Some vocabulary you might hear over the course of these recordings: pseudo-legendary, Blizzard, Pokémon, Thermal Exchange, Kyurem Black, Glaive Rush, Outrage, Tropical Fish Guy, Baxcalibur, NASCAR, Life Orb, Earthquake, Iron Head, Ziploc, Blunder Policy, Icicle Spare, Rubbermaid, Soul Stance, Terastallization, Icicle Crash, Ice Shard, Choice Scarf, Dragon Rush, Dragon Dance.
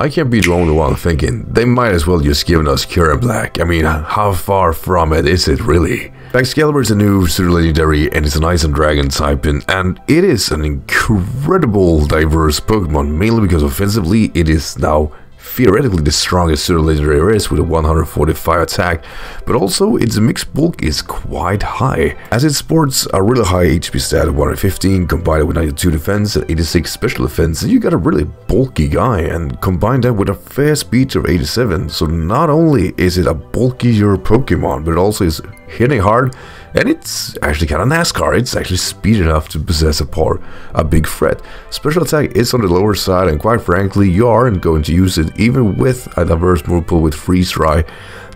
I can't be the only one thinking, they might as well just given us Kyurem Black. I mean, how far from it is it really? Baxcalibur is a new pseudo legendary and it's an ice and dragon typing, and it is an incredible diverse Pokemon, mainly because offensively it is now theoretically the strongest pseudo legendary there is with a 145 attack, but also its mix bulk is quite high, as it sports a really high HP stat of 115 combined with 92 defense and 86 special defense, and you got a really bulky guy, and combine that with a fast speed of 87, so not only is it a bulkier Pokemon, but it also is hitting hard, and it's actually kind of NASCAR. It's actually speed enough to possess a big threat. Special attack is on the lower side, and quite frankly, you aren't going to use it even with a diverse move pool with Freeze Dry.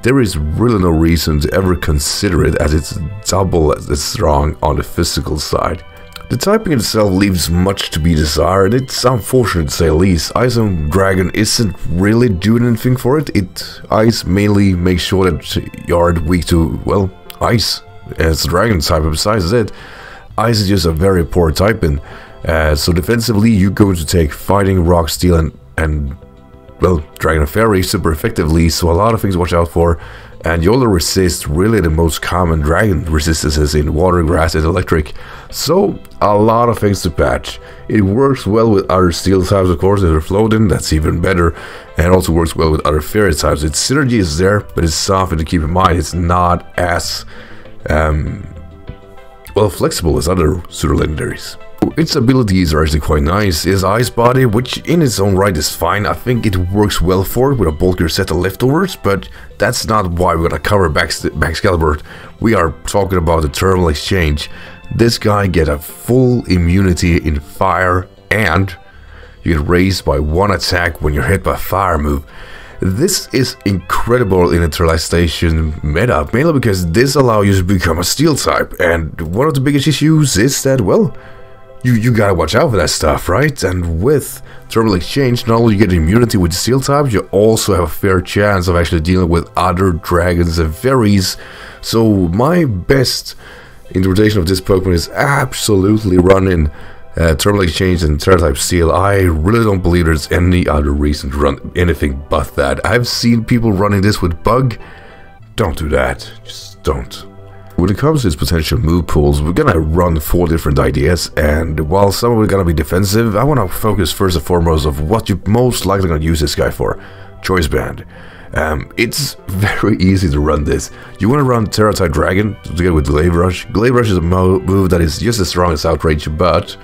There is really no reason to ever consider it, as it's double as strong on the physical side. The typing itself leaves much to be desired. It's unfortunate to say the least. Ice and Dragon isn't really doing anything for it. Ice mainly makes sure that you aren't weak to, well, ice. It's a dragon type, but besides that, ice is just a very poor typing. So defensively, you're going to take fighting, rock, steel, and well, dragon and fairy super effectively. So a lot of things to watch out for. And you only resist really the most common dragon resistances in water, grass, and electric. So a lot of things to patch. It works well with other steel types, of course. If they're floating, that's even better. And it also works well with other fairy types. Its synergy is there, but it's something to keep in mind. It's not as well flexible as other pseudo-legendaries. Its abilities are actually quite nice. Its Ice Body, which in its own right is fine, I think it works well for it with a bulkier set of leftovers, but that's not why we're gonna cover Baxcalibur. We are talking about the Thermal Exchange. This guy gets a full immunity in fire, and you get raised by one attack when you're hit by a fire move. This is incredible in the Terastallization meta, mainly because this allows you to become a steel type, and one of the biggest issues is that, well, you gotta watch out for that stuff, right? And with Thermal Exchange, not only you get immunity with steel types, you also have a fair chance of actually dealing with other dragons and fairies. So my best interpretation of this Pokemon is absolutely running Thermal Exchange and Terra-type Steel. I really don't believe there's any other reason to run anything but that. I've seen people running this with Bug. Don't do that. Just don't. When it comes to its potential move pools, we're gonna run four different ideas, and while some of them are gonna be defensive, I wanna focus first and foremost of what you're most likely gonna use this guy for. Choice Band. It's very easy to run this. You want to run Terra-type Dragon together with Glaive Rush. Glaive Rush is a move that is just as strong as Outrage, but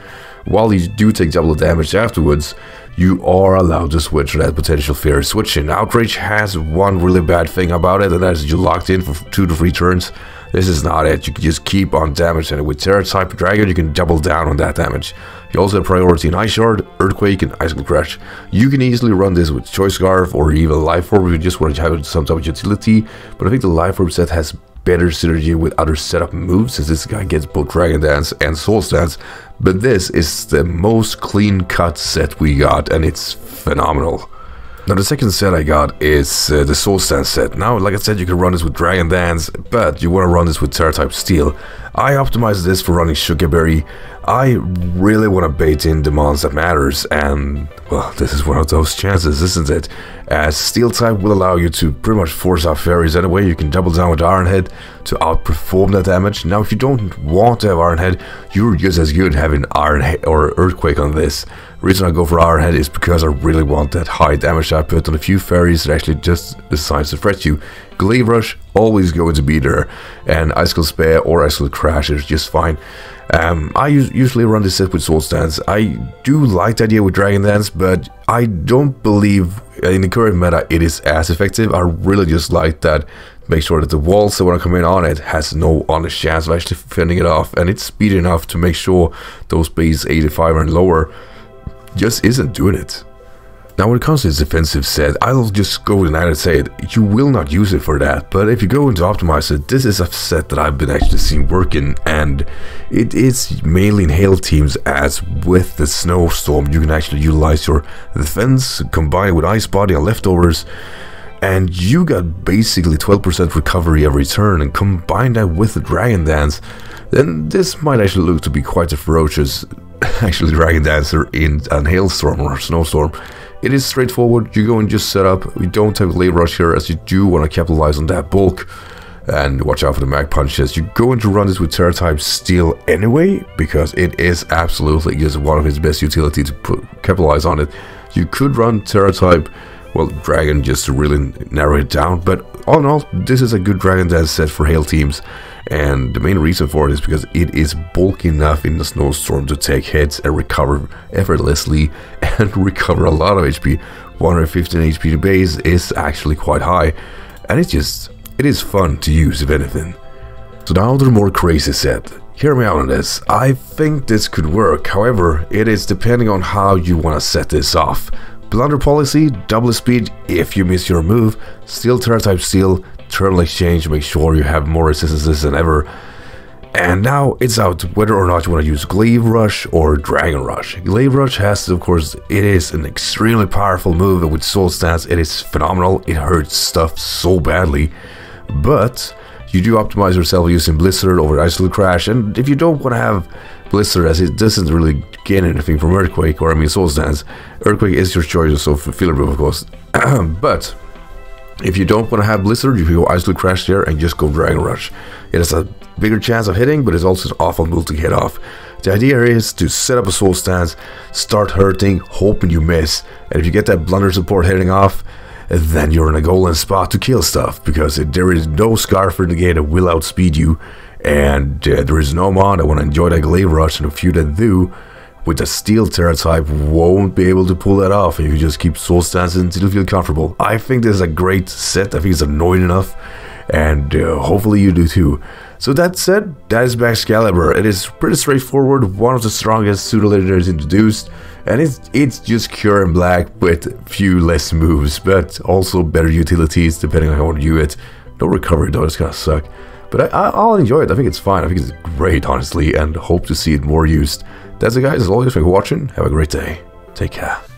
while you do take double damage afterwards, you are allowed to switch that potential fear switching. Outrage has one really bad thing about it, and that is you're locked in for 2 to 3 turns. This is not it. You can just keep on damage, and with Terra-type Dragon, you can double down on that damage. You also have priority in Ice Shard, Earthquake, and Icicle Crash. You can easily run this with Choice Scarf or even Life Orb if you just want to have some type of utility, but I think the Life Orb set has better synergy with other setup moves, since this guy gets both Dragon Dance and Soul Stance, but this is the most clean-cut set we got, and it's phenomenal. Now the second set I got is the Soul Stance set. Now, like I said, you can run this with Dragon Dance, but you want to run this with Terra-type Steel. I optimized this for running Sugarberry. I really want to bait in demands that matters, and well, this is one of those chances, isn't it? As Steel type will allow you to pretty much force out fairies anyway. You can double down with Iron Head to outperform that damage. Now, if you don't want to have Iron Head, you're just as good having Iron Head or Earthquake on this. The reason I go for Iron Head is because I really want that high damage I put on a few fairies that actually just decides to threat you. Glaive Rush always going to be there, and Icicle Spare or Icicle Crash is just fine. I usually run this set with Soul Stance. I do like the idea with Dragon Dance, but I don't believe in the current meta it is as effective. I really just like that. Make sure that the walls that want to come in on it has no honest chance of actually fending it off, and it's speedy enough to make sure those base 85 and lower just isn't doing it. Now when it comes to its defensive set, I'll just go and say it, you will not use it for that, but if you go into optimize it, this is a set that I've been actually seeing working, and it is mainly in hail teams, as with the snowstorm you can actually utilize your defense combined with Ice Body and leftovers, and you got basically 12% recovery every turn, and combine that with the Dragon Dance, then this might actually look to be quite a ferocious Dragon Dancer in a hailstorm or snowstorm. It is straightforward, you go and just set up. We don't have Glaive Rush here, as you do want to capitalize on that bulk. And watch out for the Mag Punches. You're going to run this with Terra-type Steel anyway, because it is absolutely just one of its best utility to capitalize on it. You could run Terra-type, well, Dragon, just to really narrow it down. But all in all, this is a good Dragon Dance set for Hail teams. And the main reason for it is because it is bulky enough in the snowstorm to take hits and recover effortlessly and recover a lot of HP. 115 HP to base is actually quite high. And it's just, it is fun to use, if anything. So now to the more crazy set. Hear me out on this. I think this could work. However, it is depending on how you want to set this off. Blunder Policy, double speed if you miss your move, Steel Terra-type Steel, Thermal Exchange, make sure you have more resistances than ever. And now it's out whether or not you want to use Glaive Rush or Dragon Rush. Glaive Rush has, of course, it is an extremely powerful move with Soul Stance, it is phenomenal, it hurts stuff so badly. But you do optimize yourself using Blizzard over Icicle Crash, and if you don't want to have Blizzard, as it doesn't really gain anything from Earthquake, or I mean Soul Stance, Earthquake is your choice, so filler move of course. But if you don't want to have Blizzard, you can go Icicle Crash there and just go Dragon Rush. It has a bigger chance of hitting, but it's also an awful move to get off. The idea is to set up a Soul Stance, start hurting, hoping you miss, and if you get that Blunder support heading off, then you're in a golden spot to kill stuff, because there is no Scarf in the game that will outspeed you, and there is no mod that want to enjoy that Glaive Rush, and a few that do, with the Steel Terra-type won't be able to pull that off, and you just keep Soul Stance until you feel comfortable. I think this is a great set, I think it's annoying enough, and hopefully you do too. So that said, that is Baxcalibur. It is pretty straightforward, one of the strongest pseudo-legendaries introduced, and it's just Kyurem Black with few less moves, but also better utilities depending on how you do it. No recovery though, it's gonna suck. But I'll enjoy it, I think it's fine, I think it's great honestly, and hope to see it more used. That's it guys, as always, thank you for watching, have a great day, take care.